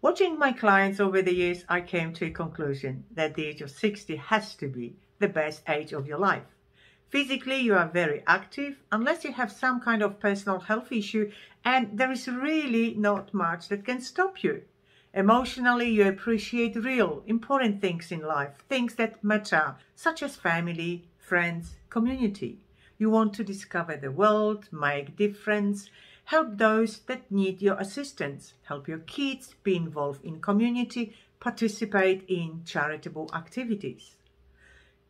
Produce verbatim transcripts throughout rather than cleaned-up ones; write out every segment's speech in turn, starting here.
Watching my clients over the years, I came to a conclusion that the age of sixty has to be the best age of your life. Physically, you are very active, unless you have some kind of personal health issue, and there is really not much that can stop you. Emotionally, you appreciate real, important things in life, things that matter, such as family, friends, community. You want to discover the world, make a difference, help those that need your assistance, help your kids, be involved in community, participate in charitable activities.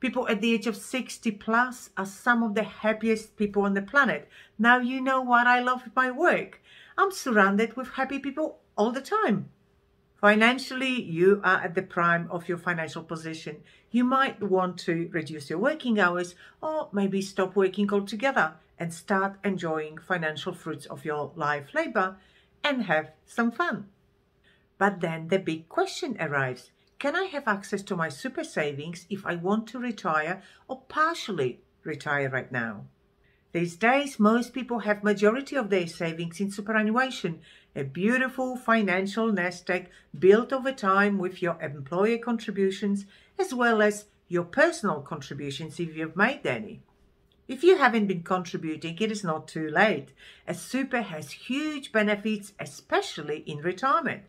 People at the age of sixty plus are some of the happiest people on the planet. Now you know what I love my work. I'm surrounded with happy people all the time. Financially, you are at the prime of your financial position. You might want to reduce your working hours or maybe stop working altogether and start enjoying financial fruits of your life labor and have some fun. But then the big question arrives. Can I have access to my super savings if I want to retire or partially retire right now? These days, most people have majority of their savings in superannuation, a beautiful financial nest egg built over time with your employer contributions as well as your personal contributions if you've made any. If you haven't been contributing, it is not too late, as super has huge benefits, especially in retirement.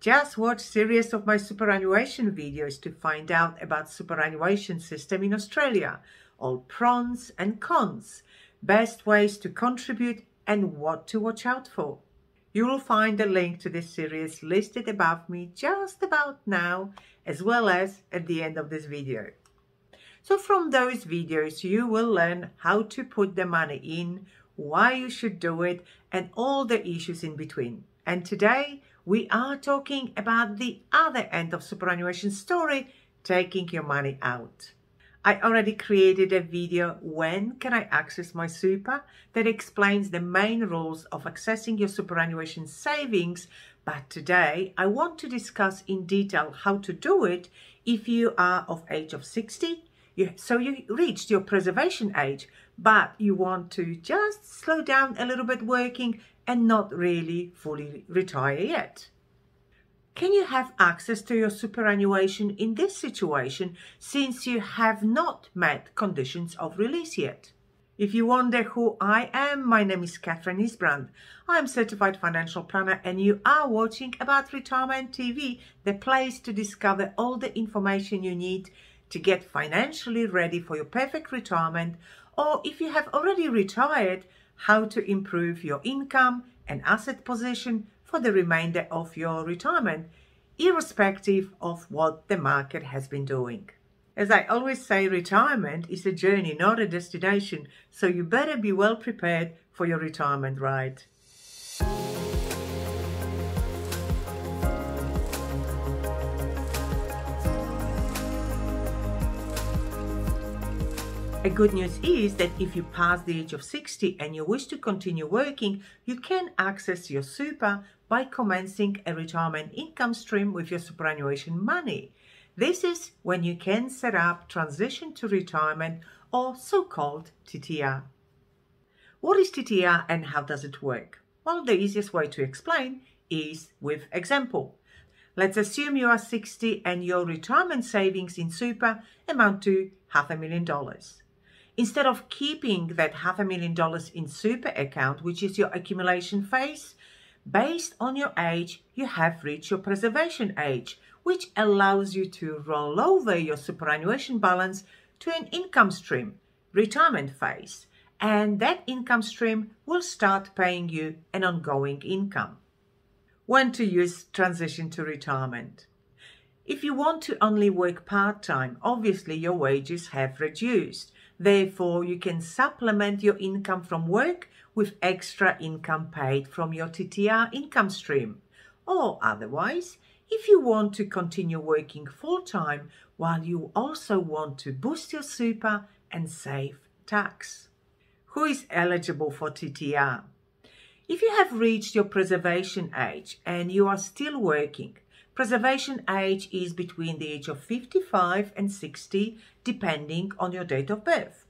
Just watch series of my superannuation videos to find out about superannuation system in Australia, all pros and cons, best ways to contribute and what to watch out for. You will find a link to this series listed above me just about now, as well as at the end of this video. So from those videos, you will learn how to put the money in, why you should do it, and all the issues in between. And today, we are talking about the other end of superannuation story, taking your money out. I already created a video, When Can I Access My Super?, that explains the main rules of accessing your superannuation savings, but today I want to discuss in detail how to do it if you are of age of sixty, You, so you reached your preservation age, but you want to just slow down a little bit working and not really fully retire yet. Can you have access to your superannuation in this situation since you have not met conditions of release yet? If you wonder who I am, my name is Katherine Isbrandt. I am Certified Financial Planner and you are watching About Retirement T V, the place to discover all the information you need to get financially ready for your perfect retirement, or if you have already retired, how to improve your income and asset position for the remainder of your retirement, irrespective of what the market has been doing. As I always say, retirement is a journey, not a destination, so you better be well prepared for your retirement ride. The good news is that if you pass the age of sixty and you wish to continue working, you can access your super by commencing a retirement income stream with your superannuation money. This is when you can set up transition to retirement or so-called T T R. What is T T R and how does it work? Well, the easiest way to explain is with example. Let's assume you are sixty and your retirement savings in super amount to half a million dollars. Instead of keeping that half a million dollars in super account, which is your accumulation phase, based on your age, you have reached your preservation age, which allows you to roll over your superannuation balance to an income stream, retirement phase, and that income stream will start paying you an ongoing income. When to use transition to retirement? If you want to only work part-time, obviously your wages have reduced. Therefore, you can supplement your income from work with extra income paid from your T T R income stream. Or otherwise, if you want to continue working full-time while you also want to boost your super and save tax. Who is eligible for T T R? If you have reached your preservation age and you are still working, preservation age is between the age of fifty-five and sixty, depending on your date of birth.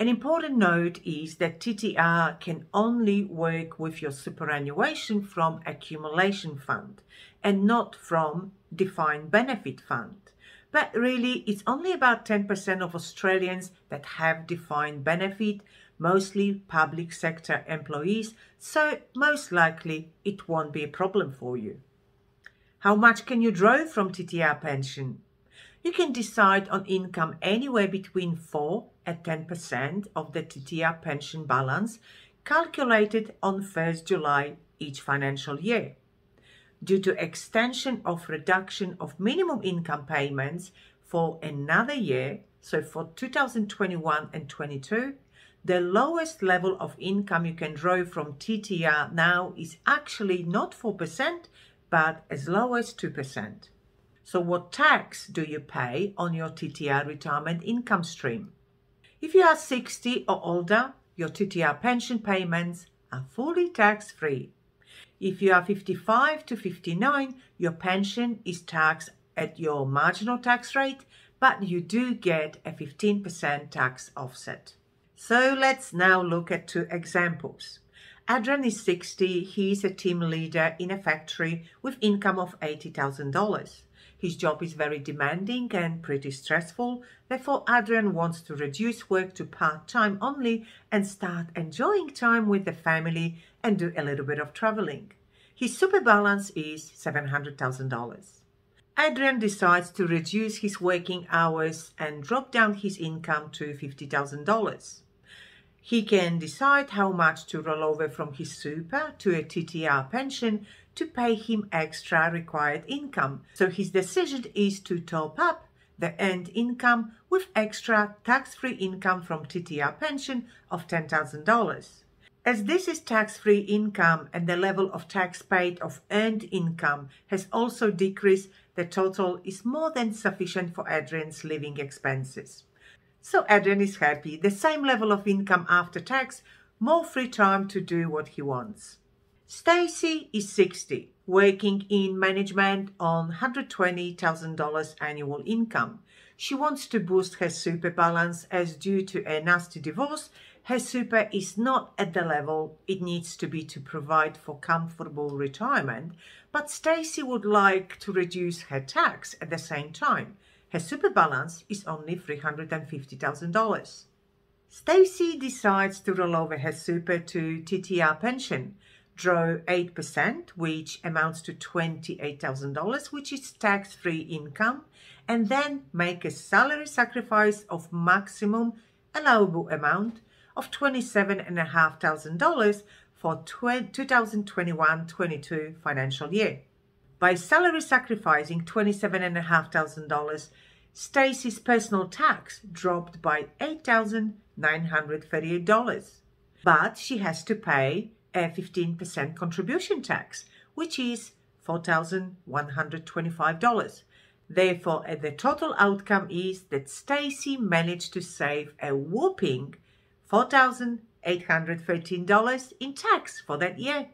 An important note is that T T R can only work with your superannuation from accumulation fund and not from defined benefit fund. But really, it's only about ten percent of Australians that have defined benefit, mostly public sector employees, so most likely it won't be a problem for you. How much can you draw from T T R pension? You can decide on income anywhere between four and ten percent of the T T R pension balance, calculated on first of July each financial year. Due to extension of reduction of minimum income payments for another year, so for two thousand twenty-one and twenty-two, the lowest level of income you can draw from T T R now is actually not four percent, but as low as two percent. So what tax do you pay on your T T R retirement income stream? If you are sixty or older, your T T R pension payments are fully tax-free. If you are fifty-five to fifty-nine, your pension is taxed at your marginal tax rate, but you do get a fifteen percent tax offset. So let's now look at two examples. Adrian is sixty, he is a team leader in a factory with income of eighty thousand dollars. His job is very demanding and pretty stressful, therefore Adrian wants to reduce work to part-time only and start enjoying time with the family and do a little bit of travelling. His super balance is seven hundred thousand dollars. Adrian decides to reduce his working hours and drop down his income to fifty thousand dollars. He can decide how much to roll over from his super to a T T R pension to pay him extra required income. So his decision is to top up the earned income with extra tax-free income from T T R pension of ten thousand dollars. As this is tax-free income and the level of tax paid of earned income has also decreased, the total is more than sufficient for Adrian's living expenses. So Adrian is happy, the same level of income after tax, more free time to do what he wants. Stacey is sixty, working in management on one hundred twenty thousand dollars annual income. She wants to boost her super balance as due to a nasty divorce, her super is not at the level it needs to be to provide for comfortable retirement, but Stacey would like to reduce her tax at the same time. Her super balance is only three hundred fifty thousand dollars. Stacey decides to roll over her super to T T R pension, draw eight percent, which amounts to twenty-eight thousand dollars, which is tax-free income, and then make a salary sacrifice of maximum allowable amount of twenty-seven thousand five hundred dollars for two thousand twenty-one twenty-two financial year. By salary sacrificing twenty-seven thousand five hundred dollars, Stacey's personal tax dropped by eight thousand nine hundred thirty-eight dollars. But she has to pay a fifteen percent contribution tax, which is four thousand one hundred twenty-five dollars. Therefore, the total outcome is that Stacey managed to save a whopping four thousand eight hundred thirteen dollars in tax for that year.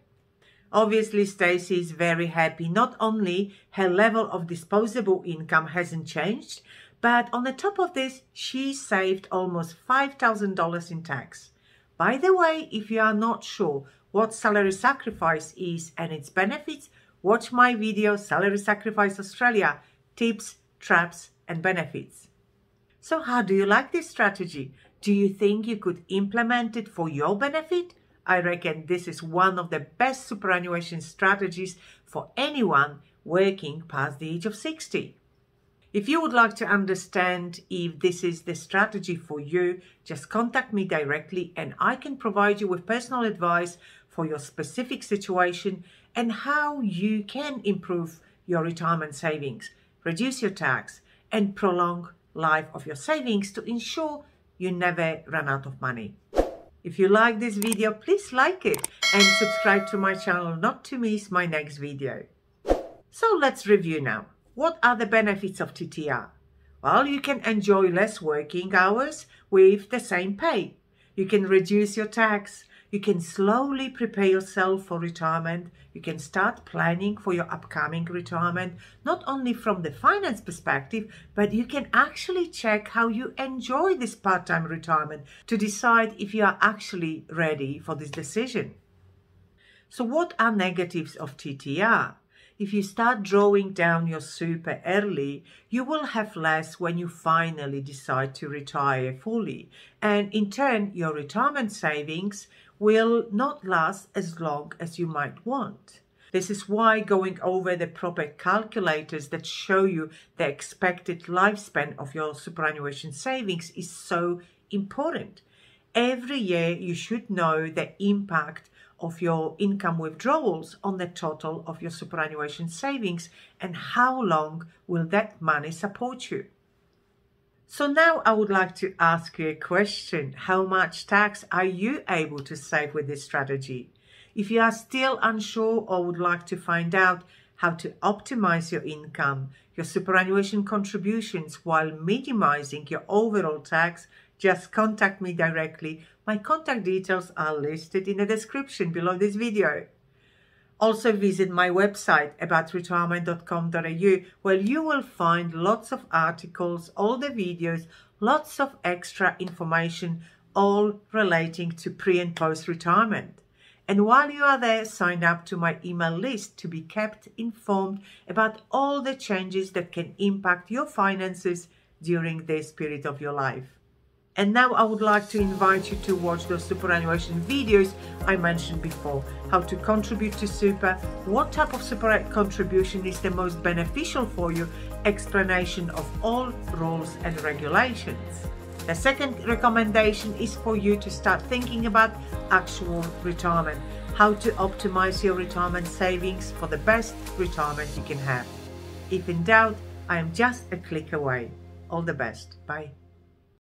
Obviously, Stacey is very happy. Not only her level of disposable income hasn't changed, but on the top of this, she saved almost five thousand dollars in tax. By the way, if you are not sure what salary sacrifice is and its benefits, watch my video Salary Sacrifice Australia, Tips, Traps and Benefits. So how do you like this strategy? Do you think you could implement it for your benefit? I reckon this is one of the best superannuation strategies for anyone working past the age of sixty. If you would like to understand if this is the strategy for you, just contact me directly and I can provide you with personal advice for your specific situation and how you can improve your retirement savings, reduce your tax and prolong the life of your savings to ensure you never run out of money. If you like this video, please like it and subscribe to my channel not to miss my next video. So let's review now. What are the benefits of T T R? Well, you can enjoy less working hours with the same pay. You can reduce your tax. You can slowly prepare yourself for retirement. You can start planning for your upcoming retirement, not only from the finance perspective, but you can actually check how you enjoy this part-time retirement to decide if you are actually ready for this decision. So what are negatives of T T R? If you start drawing down your super early, you will have less when you finally decide to retire fully. And in turn, your retirement savings will not last as long as you might want. This is why going over the proper calculators that show you the expected lifespan of your superannuation savings is so important. Every year, you should know the impact of your income withdrawals on the total of your superannuation savings and how long will that money support you. So now I would like to ask you a question. How much tax are you able to save with this strategy? If you are still unsure or would like to find out how to optimize your income, your superannuation contributions while minimizing your overall tax, just contact me directly. My contact details are listed in the description below this video. Also visit my website about retirement dot com dot A U, where you will find lots of articles, all the videos, lots of extra information, all relating to pre and post retirement. And while you are there, sign up to my email list to be kept informed about all the changes that can impact your finances during this period of your life. And now I would like to invite you to watch those superannuation videos I mentioned before. How to contribute to super, what type of super contribution is the most beneficial for you, explanation of all rules and regulations. The second recommendation is for you to start thinking about actual retirement. How to optimize your retirement savings for the best retirement you can have. If in doubt, I am just a click away. All the best. Bye.